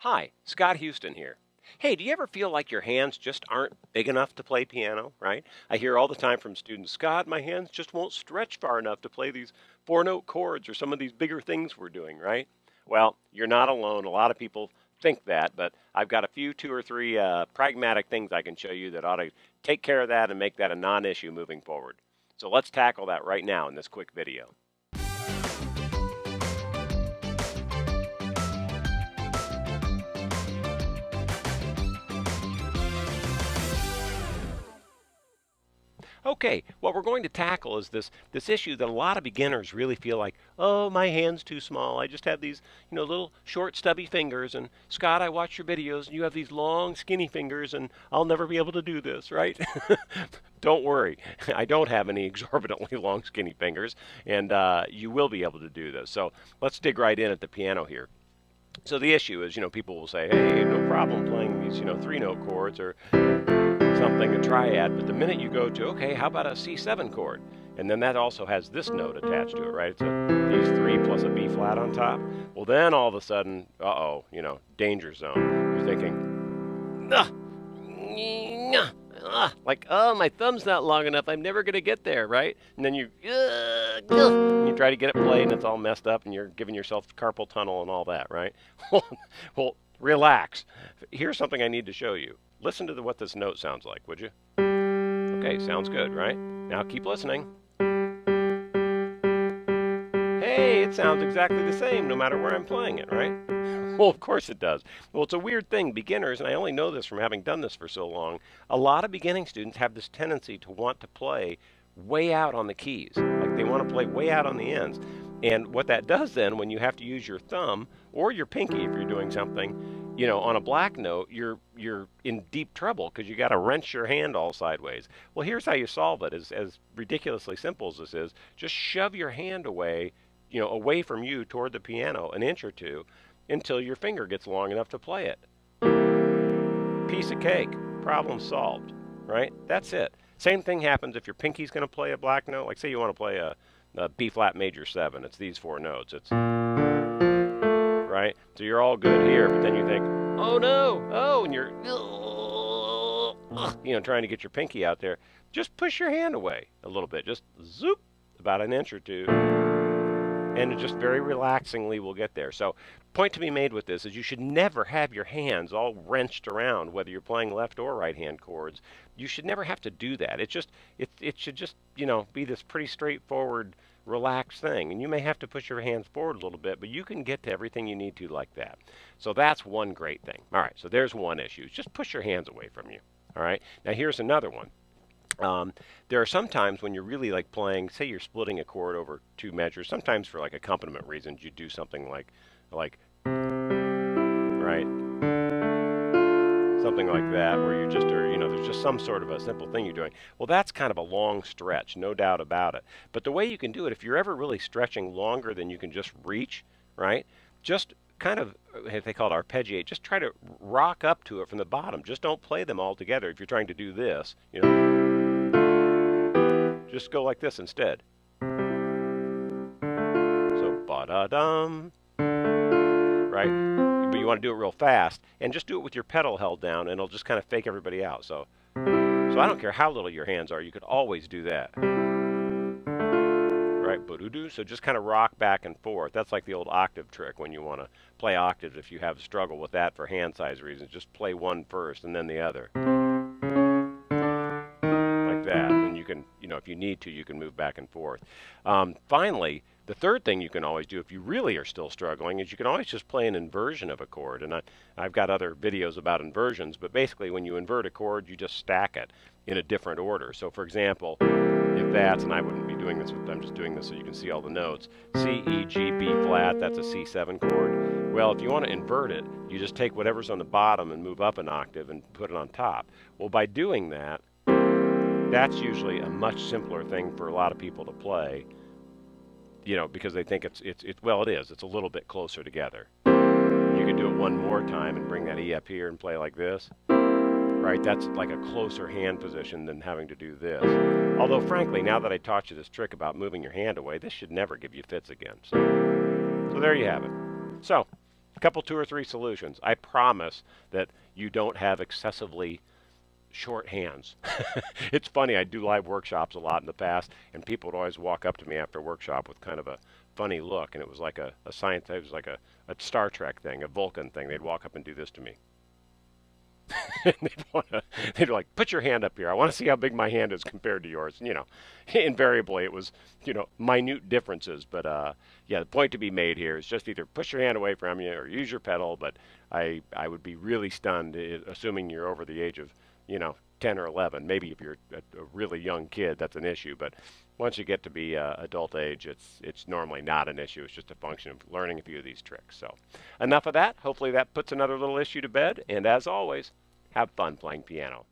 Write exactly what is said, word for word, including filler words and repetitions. Hi, Scott Houston here. Hey, do you ever feel like your hands just aren't big enough to play piano, right? I hear all the time from students, Scott, my hands just won't stretch far enough to play these four-note chords or some of these bigger things we're doing, right? Well, you're not alone. A lot of people think that, but I've got a few, two or three uh, pragmatic things I can show you that ought to take care of that and make that a non-issue moving forward. So let's tackle that right now in this quick video. Okay, what we're going to tackle is this this issue that a lot of beginners really feel like, oh, my hand's too small. I just have these, you know, little short stubby fingers, and Scott, I watch your videos and you have these long skinny fingers and I'll never be able to do this, right? Don't worry, I don't have any exorbitantly long skinny fingers, and uh, you will be able to do this. So let's dig right in at the piano here. So the issue is, you know, people will say, hey, no problem playing these, you know, three note chords or something, a triad, but the minute you go to, okay, how about a C seven chord? And then that also has this note attached to it, right? It's a, these three plus a B flat on top. Well, then all of a sudden, uh-oh, you know, danger zone. You're thinking, ah, nah, ah, like, oh, my thumb's not long enough. I'm never going to get there, right? And then you, uh, and you try to get it played and it's all messed up and you're giving yourself carpal tunnel and all that, right? Well, relax. Here's something I need to show you. Listen to the, what this note sounds like, would you? Okay, sounds good, right? Now keep listening. Hey, it sounds exactly the same no matter where I'm playing it, right? Well, of course it does. Well, it's a weird thing. Beginners, and I only know this from having done this for so long, a lot of beginning students have this tendency to want to play way out on the keys. Like they want to play way out on the ends. And what that does then, when you have to use your thumb or your pinky if you're doing something, you know, on a black note, you're you're in deep trouble because you got to wrench your hand all sideways. Well, here's how you solve it. As as ridiculously simple as this is, just shove your hand away, you know, away from you toward the piano an inch or two, until your finger gets long enough to play it. Piece of cake. Problem solved. Right? That's it. Same thing happens if your pinky's going to play a black note. Like say you want to play a, a B flat major seven. It's these four notes. It's right? So you're all good here, but then you think, oh no, oh, and you're, you know, trying to get your pinky out there. Just push your hand away a little bit, just zoop, about an inch or two, and it just very relaxingly will get there. So point to be made with this is you should never have your hands all wrenched around, whether you're playing left or right hand chords. You should never have to do that. It just, it, it should just, you know, be this pretty straightforward, relaxed thing, and you may have to push your hands forward a little bit, but you can get to everything you need to like that. So that's one great thing. All right, so there's one issue. Just push your hands away from you. All right, now here's another one. Um, there are some times when you're really like playing, say you're splitting a chord over two measures, sometimes for like accompaniment reasons, you do something like, like, right? Something like that, where you just are, you know, there's just some sort of a simple thing you're doing. Well, that's kind of a long stretch, no doubt about it. But the way you can do it, if you're ever really stretching longer than you can just reach, right, just kind of, if they call it arpeggiate, just try to rock up to it from the bottom. Just don't play them all together. If you're trying to do this, you know, just go like this instead. So, ba-da-dum, right? But you want to do it real fast, and just do it with your pedal held down, and it'll just kind of fake everybody out. So, so I don't care how little your hands are, you could always do that. Right, ba-do-do, so just kind of rock back and forth. That's like the old octave trick when you want to play octaves. If you have a struggle with that for hand size reasons, just play one first and then the other. Like that, and you can, you know, if you need to, you can move back and forth. Um, finally, the third thing you can always do if you really are still struggling is you can always just play an inversion of a chord. And I, I've got other videos about inversions, but basically when you invert a chord, you just stack it in a different order. So for example, if that's, and I wouldn't be doing this, but I'm just doing this so you can see all the notes, C, E, G, B flat, that's a C seven chord. Well, if you want to invert it, you just take whatever's on the bottom and move up an octave and put it on top. Well, by doing that, that's usually a much simpler thing for a lot of people to play. You know, because they think it's, it's, it's, well, it is. It's a little bit closer together. You could do it one more time and bring that E up here and play like this. Right? That's like a closer hand position than having to do this. Although, frankly, now that I taught you this trick about moving your hand away, this should never give you fits again. So, so there you have it. So, a couple, two or three solutions. I promise that you don't have excessively short hands. It's funny, I do live workshops a lot in the past, and people would always walk up to me after a workshop with kind of a funny look, and it was like a, a science, it was like a, a Star Trek thing, a Vulcan thing. They'd walk up and do this to me. they'd, wanna, they'd be like, put your hand up here. I want to see how big my hand is compared to yours. And, you know, invariably it was, you know, minute differences. But, uh, yeah, the point to be made here is just either push your hand away from you or use your pedal. But I, I would be really stunned, assuming you're over the age of, you know, ten or eleven. Maybe if you're a, a really young kid, that's an issue. But once you get to be uh, adult age, it's it's normally not an issue. It's just a function of learning a few of these tricks. So enough of that. Hopefully that puts another little issue to bed. And as always, have fun playing piano.